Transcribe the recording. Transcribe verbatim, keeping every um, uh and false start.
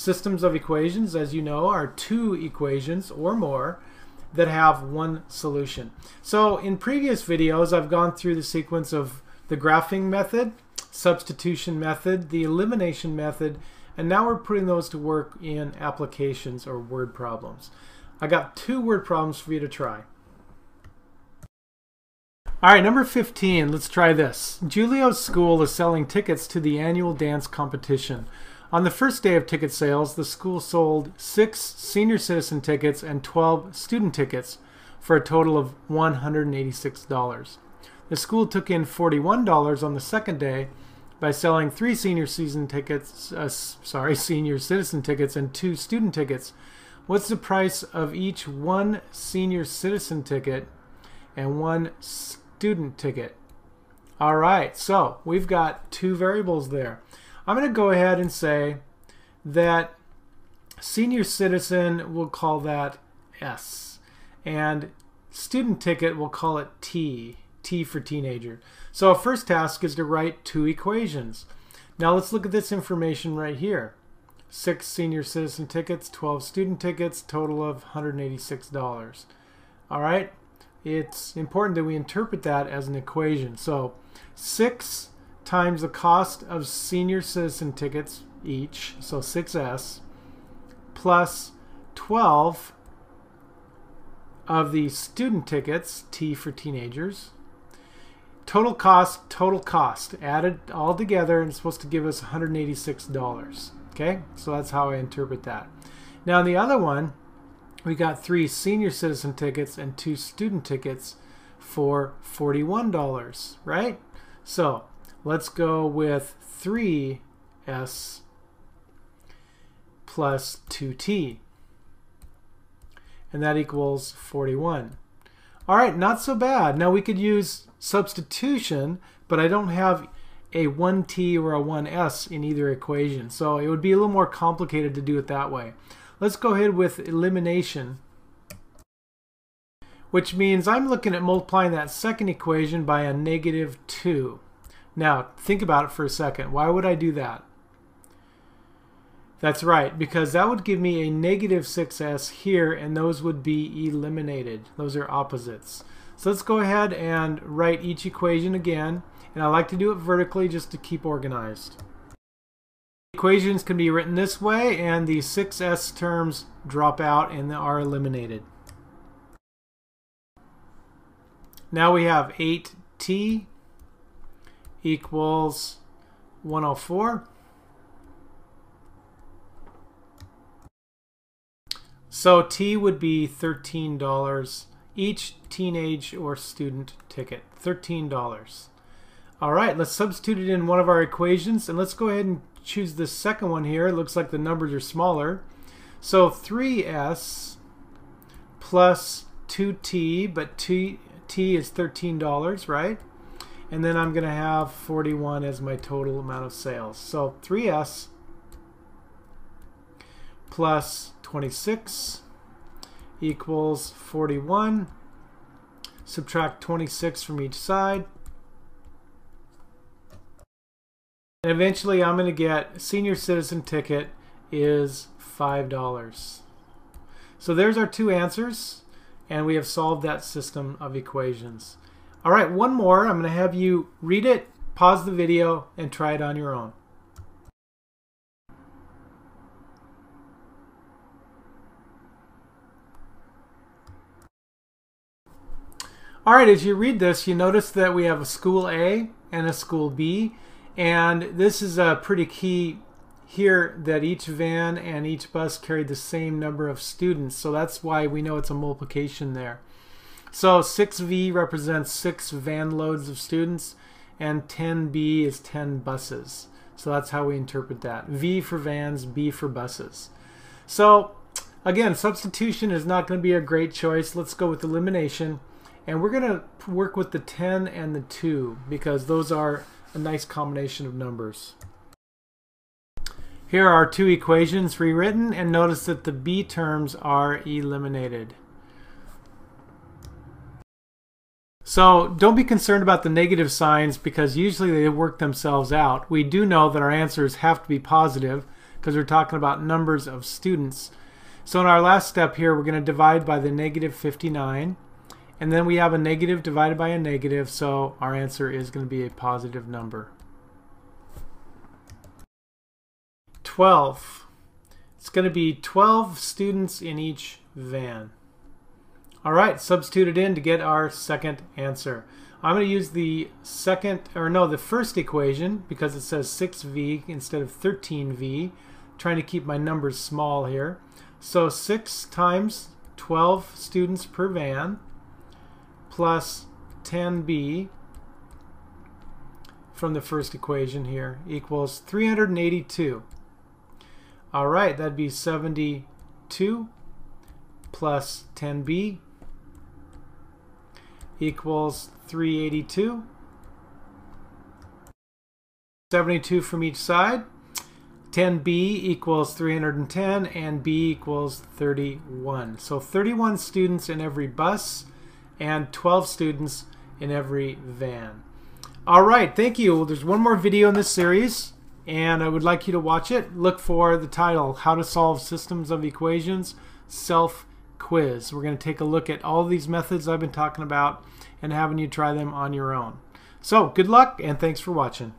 Systems of equations, as you know, are two equations or more that have one solution. So in previous videos, I've gone through the sequence of the graphing method, substitution method, the elimination method, and now we're putting those to work in applications or word problems. I got two word problems for you to try. All right, number fifteen, let's try this. Julio's school is selling tickets to the annual dance competition. On the first day of ticket sales, the school sold six senior citizen tickets and twelve student tickets for a total of one hundred eighty-six dollars. The school took in forty-one dollars on the second day by selling three senior season tickets, uh, sorry, senior citizen tickets and two student tickets. What's the price of each one senior citizen ticket and one student ticket? All right, so we've got two variables there. I'm going to go ahead and say that senior citizen, we'll call that S, and student ticket, we'll call it T, T for teenager. So our first task is to write two equations. Now let's look at this information right here. Six senior citizen tickets, twelve student tickets, total of one hundred eighty-six dollars. All right, it's important that we interpret that as an equation. So six times the cost of senior citizen tickets each, so six S, plus twelve of the student tickets, T for teenagers. Total cost, total cost, added all together, and it's supposed to give us one hundred eighty-six dollars. Okay, so that's how I interpret that. Now in the other one, we got three senior citizen tickets and two student tickets for forty-one dollars, right? So let's go with three S plus two T, and that equals forty-one. All right, not so bad. Now we could use substitution, but I don't have a one T or a one S in either equation, so it would be a little more complicated to do it that way. Let's go ahead with elimination, which means I'm looking at multiplying that second equation by a negative two. Now, think about it for a second. Why would I do that? That's right, because that would give me a negative six S here, and those would be eliminated. Those are opposites. So let's go ahead and write each equation again, and I like to do it vertically just to keep organized. Equations can be written this way, and the six S terms drop out and are eliminated. Now we have eight T equals one hundred four. So T would be thirteen dollars each teenage or student ticket, thirteen dollars. All right, let's substitute it in one of our equations, and let's go ahead and choose this second one here. It looks like the numbers are smaller. So three S plus two T, but T, T is thirteen dollars, right? And then I'm going to have forty-one as my total amount of sales. So three S plus twenty-six equals forty-one. Subtract twenty-six from each side. And eventually I'm going to get senior citizen ticket is five dollars. So there's our two answers, and we have solved that system of equations. All right, one more. I'm going to have you read it, pause the video, and try it on your own. All right, as you read this, you notice that we have a school A and a school B, and this is a pretty key here that each van and each bus carried the same number of students, so that's why we know it's a multiplication there. So six V represents six van loads of students, and ten B is ten buses. So that's how we interpret that. V for vans, B for buses. So again, substitution is not going to be a great choice. Let's go with elimination. And we're going to work with the ten and the two because those are a nice combination of numbers. Here are our two equations rewritten, and notice that the B terms are eliminated. So don't be concerned about the negative signs because usually they work themselves out. We do know that our answers have to be positive because we're talking about numbers of students. So in our last step here, we're going to divide by the negative fifty-nine. And then we have a negative divided by a negative, so our answer is going to be a positive number. twelve. It's going to be twelve students in each van. All right, substitute it in to get our second answer. I'm going to use the second, or no, the first equation, because it says six v instead of thirteen v. I'm trying to keep my numbers small here. So six times twelve students per van plus ten b from the first equation here equals three hundred eighty-two. All right, that'd be seventy-two plus ten b equals three hundred eighty-two. seventy-two from each side. ten b equals three hundred ten, and b equals thirty-one. So thirty-one students in every bus and twelve students in every van. All right, thank you. Well, there's one more video in this series, and I would like you to watch it. Look for the title, How to Solve Systems of Equations Self-Quiz. We're going to take a look at all these methods I've been talking about and having you try them on your own. So good luck, and thanks for watching.